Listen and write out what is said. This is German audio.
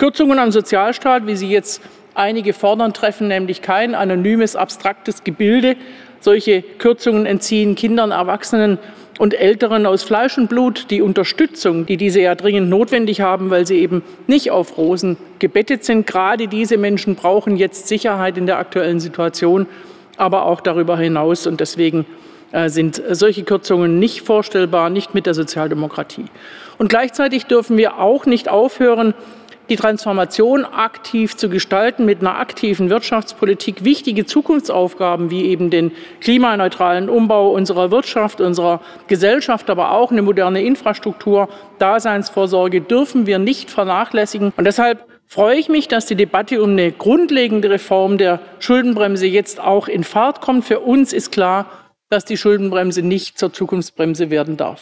Kürzungen am Sozialstaat, wie sie jetzt einige fordern, treffen nämlich kein anonymes, abstraktes Gebilde. Solche Kürzungen entziehen Kindern, Erwachsenen und Älteren aus Fleisch und Blut die Unterstützung, die diese ja dringend notwendig haben, weil sie eben nicht auf Rosen gebettet sind. Gerade diese Menschen brauchen jetzt Sicherheit in der aktuellen Situation, aber auch darüber hinaus. Und deswegen sind solche Kürzungen nicht vorstellbar, nicht mit der Sozialdemokratie. Und gleichzeitig dürfen wir auch nicht aufhören, die Transformation aktiv zu gestalten, mit einer aktiven Wirtschaftspolitik wichtige Zukunftsaufgaben wie eben den klimaneutralen Umbau unserer Wirtschaft, unserer Gesellschaft, aber auch eine moderne Infrastruktur, Daseinsvorsorge dürfen wir nicht vernachlässigen. Und deshalb freue ich mich, dass die Debatte um eine grundlegende Reform der Schuldenbremse jetzt auch in Fahrt kommt. Für uns ist klar, dass die Schuldenbremse nicht zur Zukunftsbremse werden darf.